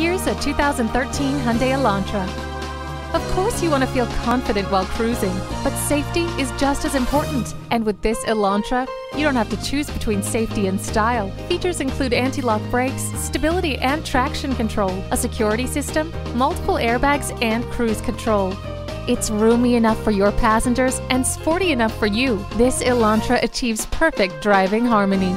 Here's a 2013 Hyundai Elantra. Of course you want to feel confident while cruising, but safety is just as important. And with this Elantra, you don't have to choose between safety and style. Features include anti-lock brakes, stability and traction control, a security system, multiple airbags and cruise control. It's roomy enough for your passengers and sporty enough for you. This Elantra achieves perfect driving harmony.